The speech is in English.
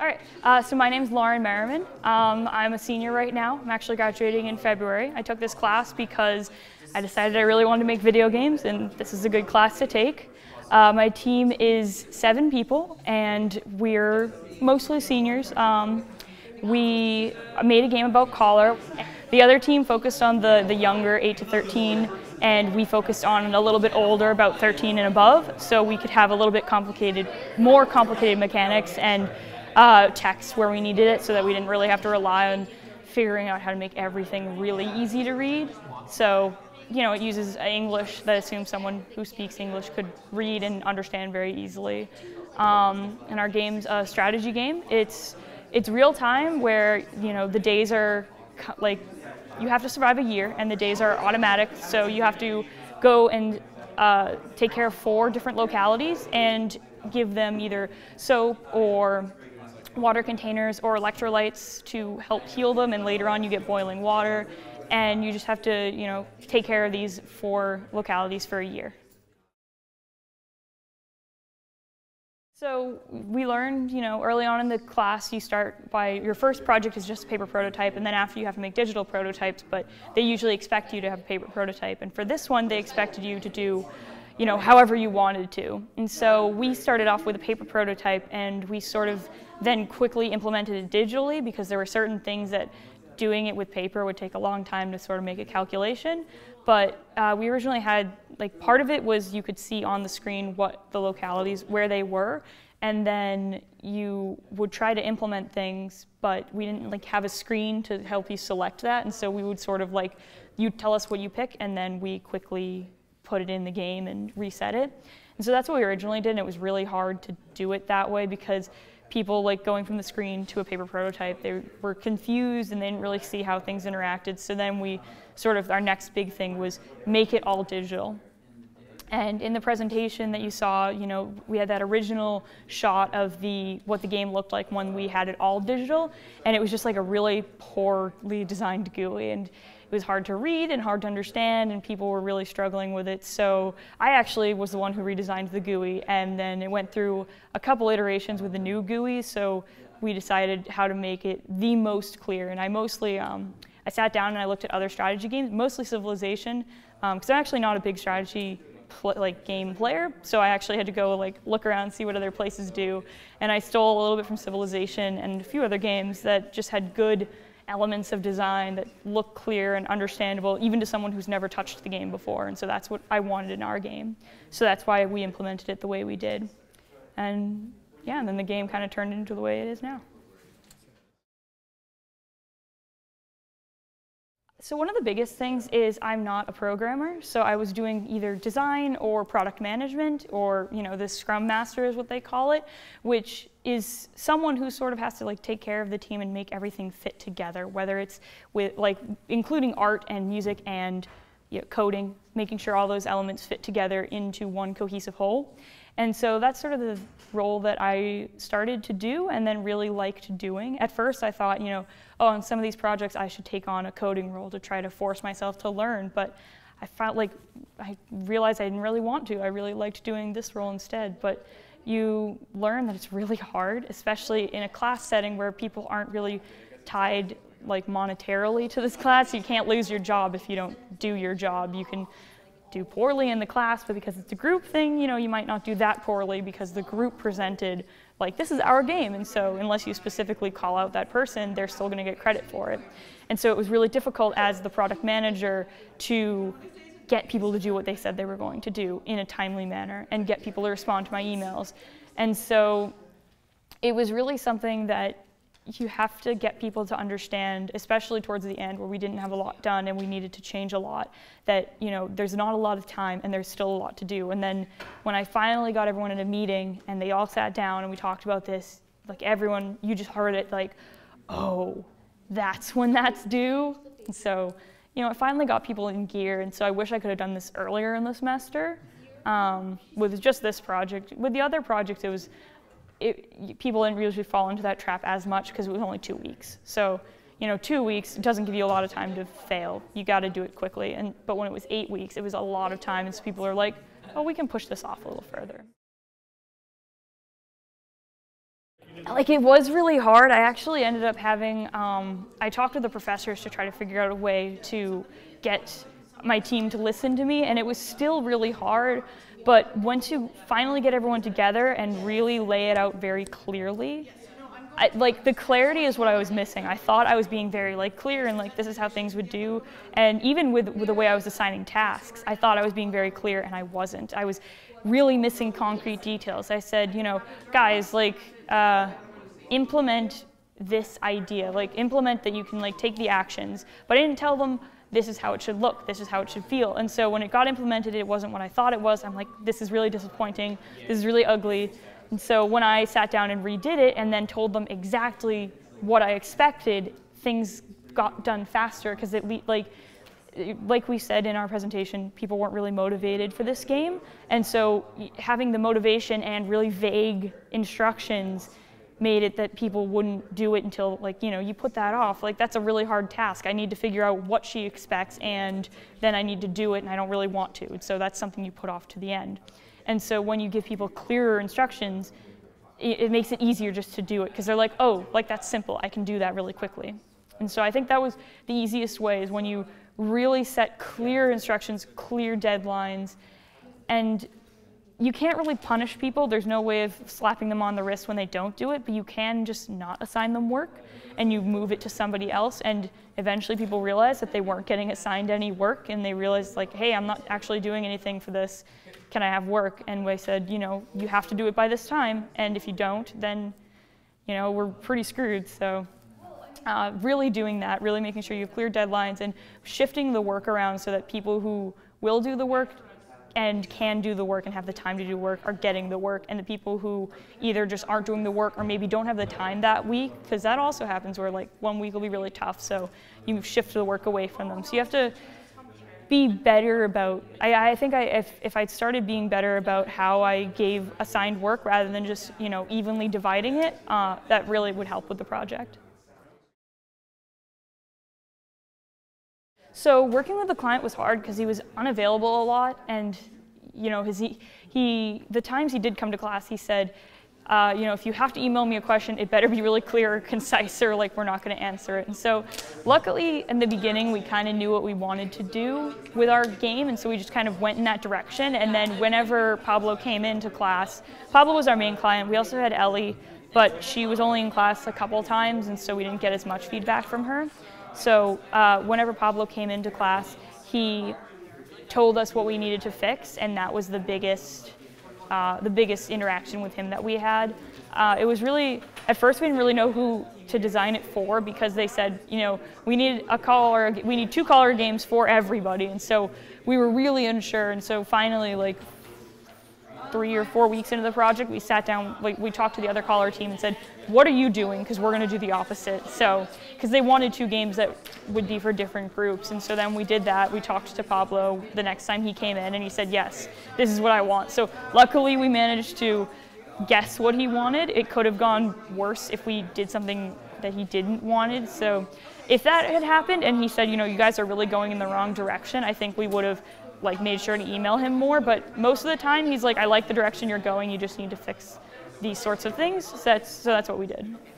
All right, so my name's Lauren Merriman. I'm a senior right now. I'm actually graduating in February. I took this class because I decided I really wanted to make video games, and this is a good class to take. My team is 7 people, and we're mostly seniors. We made a game about Collar. The other team focused on the younger, 8 to 13, and we focused on a little bit older, about 13 and above, so we could have a little bit complicated, more complicated mechanics and text where we needed it, so that we didn't really have to rely on figuring out how to make everything really easy to read. So, you know, it uses English that assumes someone who speaks English could read and understand very easily. And our game's a strategy game. It's real time where, you know, the days are like, you have to survive a year and the days are automatic, so you have to go and take care of 4 different localities and give them either soap or water containers or electrolytes to help heal them, and later on you get boiling water, and you just have to, you know, take care of these 4 localities for a year. So we learned, you know, early on in the class, you start by, your first project is just a paper prototype, and then after you have to make digital prototypes, but they usually expect you to have a paper prototype, and for this one they expected you to do, you know, however you wanted to. And so we started off with a paper prototype, and we sort of then quickly implemented it digitally, because there were certain things that doing it with paper would take a long time to sort of make a calculation. But we originally had, like, part of it was you could see on the screen what the localities, where they were, and then you would try to implement things, but we didn't, like, have a screen to help you select that. And so we would sort of, like, you tell us what you pick, and then we quickly put it in the game and reset it. And so that's what we originally did, and it was really hard to do it that way, because people, like, going from the screen to a paper prototype, they were confused and they didn't really see how things interacted. So then we sort of, our next big thing was make it all digital. And in the presentation that you saw, you know, we had that original shot of the, what the game looked like when we had it all digital, and it was just like a really poorly designed GUI, and it was hard to read and hard to understand, and people were really struggling with it. So I actually was the one who redesigned the GUI, and then it went through a couple iterations with the new GUI, so we decided how to make it the most clear. And I mostly, I sat down and I looked at other strategy games, mostly Civilization, because I'm actually not a big strategy like game player, so I actually had to go, like, look around, see what other places do, and I stole a little bit from Civilization and a few other games that just had good elements of design that look clear and understandable, even to someone who's never touched the game before. And so that's what I wanted in our game, so that's why we implemented it the way we did. And yeah, and then the game kind of turned into the way it is now. So one of the biggest things is I'm not a programmer, so I was doing either design or product management, or, you know, the Scrum Master is what they call it, which is someone who sort of has to, like, take care of the team and make everything fit together, whether it's with, like, including art and music and, you know, coding, making sure all those elements fit together into one cohesive whole. And so that's sort of the role that I started to do and then really liked doing. At first I thought, you know, oh, on some of these projects I should take on a coding role to try to force myself to learn, but I felt like I realized I didn't really want to. I really liked doing this role instead. But you learn that it's really hard, especially in a class setting where people aren't really tied, like, monetarily to this class. You can't lose your job if you don't do your job. You can do poorly in the class, but because it's a group thing, you know, you might not do that poorly because the group presented, like, this is our game, and so unless you specifically call out that person, they're still going to get credit for it. And so it was really difficult as the product manager to get people to do what they said they were going to do in a timely manner and get people to respond to my emails. And so it was really something that you have to get people to understand, especially towards the end where we didn't have a lot done and we needed to change a lot, that, you know, there's not a lot of time and there's still a lot to do. And then when I finally got everyone in a meeting and they all sat down and we talked about this, like, everyone, you just heard it, like, oh, that's when that's due. And so, you know, it finally got people in gear, and so I wish I could have done this earlier in the semester with just this project. With the other project, it was, people didn't usually fall into that trap as much because it was only 2 weeks. So, you know, 2 weeks doesn't give you a lot of time to fail. You got to do it quickly. And but when it was 8 weeks, it was a lot of time, and so people are like, oh, we can push this off a little further. like, it was really hard. I actually ended up having, I talked with the professors to try to figure out a way to get my team to listen to me, and it was still really hard. But once you finally get everyone together and really lay it out very clearly, like, the clarity is what I was missing. I thought I was being very, like, clear and, like, this is how things would do. And even with the way I was assigning tasks, I thought I was being very clear, and I wasn't. I was really missing concrete details. I said, you know, guys, like, implement this idea. Like, implement that you can, like, take the actions. But I didn't tell them this is how it should look, this is how it should feel. And so when it got implemented, it wasn't what I thought it was. I'm like, this is really disappointing. This is really ugly. And so when I sat down and redid it and then told them exactly what I expected, things got done faster because like we said in our presentation, people weren't really motivated for this game. And so having the motivation and really vague instructions made it that people wouldn't do it until, like, you know, you put that off. Like, that's a really hard task. I need to figure out what she expects, and then I need to do it, and I don't really want to. And so that's something you put off to the end. And so when you give people clearer instructions, it makes it easier just to do it, because they're like, oh, like, that's simple. I can do that really quickly. And so I think that was the easiest way, is when you really set clear instructions, clear deadlines. And you can't really punish people. There's no way of slapping them on the wrist when they don't do it, but you can just not assign them work, and you move it to somebody else. And eventually people realize that they weren't getting assigned any work, and they realize, like, hey, I'm not actually doing anything for this. Can I have work? And we said, you know, you have to do it by this time, and if you don't, then, you know, we're pretty screwed. So really doing that, really making sure you have clear deadlines, and shifting the work around so that people who will do the work and can do the work and have the time to do work are getting the work, and the people who either just aren't doing the work or maybe don't have the time that week, because that also happens where, like, one week will be really tough, so you shift the work away from them. So you have to be better about, I think if I'd started being better about how I gave assigned work rather than just, you know, evenly dividing it, that really would help with the project. So working with the client was hard because he was unavailable a lot, and, you know, the times he did come to class, he said, you know, if you have to email me a question, it better be really clear or concise, or, like, we're not going to answer it. And so luckily in the beginning, we kind of knew what we wanted to do with our game, and so we just kind of went in that direction. And then whenever Pablo came into class, Pablo was our main client. We also had Ellie, but she was only in class a couple times, and so we didn't get as much feedback from her. So whenever Pablo came into class, he told us what we needed to fix, and that was the biggest interaction with him that we had. It was really, at first we didn't really know who to design it for, because they said, you know, we need a caller, we need 2 caller games for everybody, and so we were really unsure. And so finally, like, 3 or 4 weeks into the project, we sat down, like, we talked to the other caller team and said, what are you doing? Because we're going to do the opposite. So, because they wanted 2 games that would be for different groups. And so then we did that. We talked to Pablo the next time he came in, and he said, yes, this is what I want. So luckily we managed to guess what he wanted. It could have gone worse if we did something that he didn't want. So if that had happened and he said, you know, you guys are really going in the wrong direction, I think we would have, like, made sure to email him more. But most of the time he's like, I like the direction you're going, you just need to fix these sorts of things. So that's what we did.